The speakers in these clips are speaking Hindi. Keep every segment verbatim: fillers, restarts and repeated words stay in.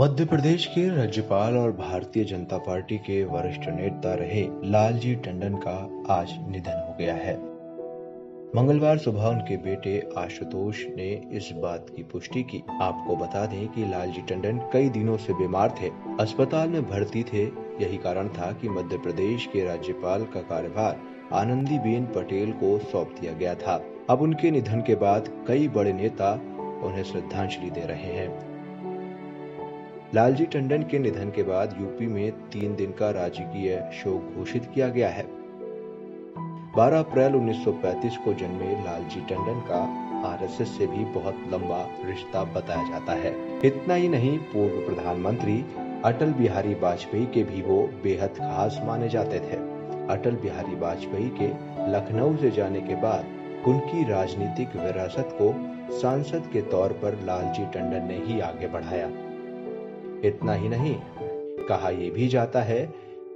मध्य प्रदेश के राज्यपाल और भारतीय जनता पार्टी के वरिष्ठ नेता रहे लालजी टंडन का आज निधन हो गया है। मंगलवार सुबह उनके बेटे आशुतोष ने इस बात की पुष्टि की। आपको बता दें कि लालजी टंडन कई दिनों से बीमार थे, अस्पताल में भर्ती थे। यही कारण था कि मध्य प्रदेश के राज्यपाल का कार्यभार आनंदीबेन पटेल को सौंप दिया गया था। अब उनके निधन के बाद कई बड़े नेता उन्हें श्रद्धांजलि दे रहे हैं। लालजी टंडन के निधन के बाद यूपी में तीन दिन का राजकीय शोक घोषित किया गया है। बारह अप्रैल उन्नीस सौ पैंतीस को जन्मे लालजी टंडन का आरएसएस से भी बहुत लंबा रिश्ता बताया जाता है। इतना ही नहीं, पूर्व प्रधानमंत्री अटल बिहारी वाजपेयी के भी वो बेहद खास माने जाते थे। अटल बिहारी वाजपेयी के लखनऊ से जाने के बाद उनकी राजनीतिक विरासत को सांसद के तौर पर लालजी टंडन ने ही आगे बढ़ाया। इतना ही नहीं, कहा यह भी जाता है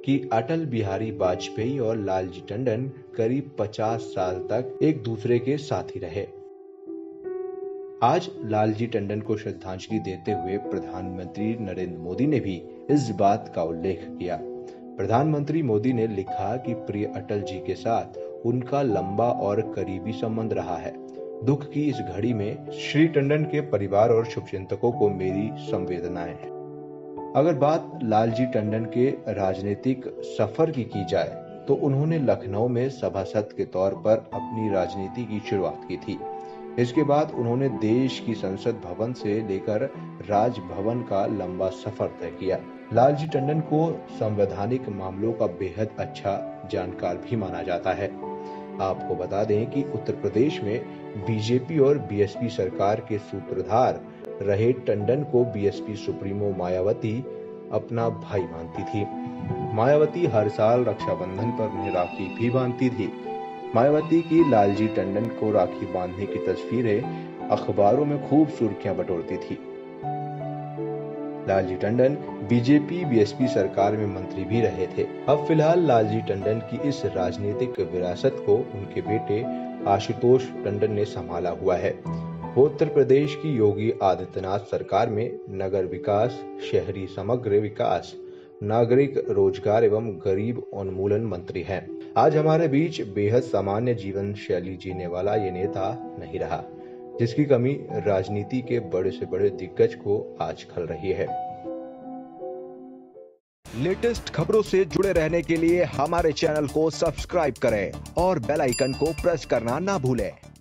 कि अटल बिहारी वाजपेयी और लालजी टंडन करीब पचास साल तक एक दूसरे के साथी रहे। आज लालजी टंडन को श्रद्धांजलि देते हुए प्रधानमंत्री नरेंद्र मोदी ने भी इस बात का उल्लेख किया। प्रधानमंत्री मोदी ने लिखा कि प्रिय अटल जी के साथ उनका लंबा और करीबी संबंध रहा है। दुख की इस घड़ी में श्री टंडन के परिवार और शुभचिंतकों को मेरी संवेदनाएं हैं। अगर बात लालजी टंडन के राजनीतिक सफर की की जाए तो उन्होंने लखनऊ में सभासद के तौर पर अपनी राजनीति की शुरुआत की थी। इसके बाद उन्होंने देश की संसद भवन से लेकर राजभवन का लंबा सफर तय किया। लालजी टंडन को संवैधानिक मामलों का बेहद अच्छा जानकार भी माना जाता है। आपको बता दें कि उत्तर प्रदेश में बीजेपी और बीएसपी सरकार के सूत्रधार रहे टंडन को बीएसपी सुप्रीमो मायावती अपना भाई मानती थी। मायावती हर साल रक्षाबंधन पर उन्हें राखी भी बांधती थी। मायावती की लालजी टंडन को राखी बांधने की तस्वीरें अखबारों में खूब सुर्खियां बटोरती थी। लालजी टंडन बीजेपी बीएसपी सरकार में मंत्री भी रहे थे। अब फिलहाल लालजी टंडन की इस राजनीतिक विरासत को उनके बेटे आशुतोष टंडन ने संभाला हुआ है। वो उत्तर प्रदेश की योगी आदित्यनाथ सरकार में नगर विकास, शहरी समग्र विकास, नागरिक रोजगार एवं गरीब उन्मूलन मंत्री हैं। आज हमारे बीच बेहद सामान्य जीवन शैली जीने वाला ये नेता नहीं रहा, जिसकी कमी राजनीति के बड़े से बड़े दिग्गज को आज खल रही है। लेटेस्ट खबरों से जुड़े रहने के लिए हमारे चैनल को सब्सक्राइब करें और बेल आइकन को प्रेस करना ना भूलें।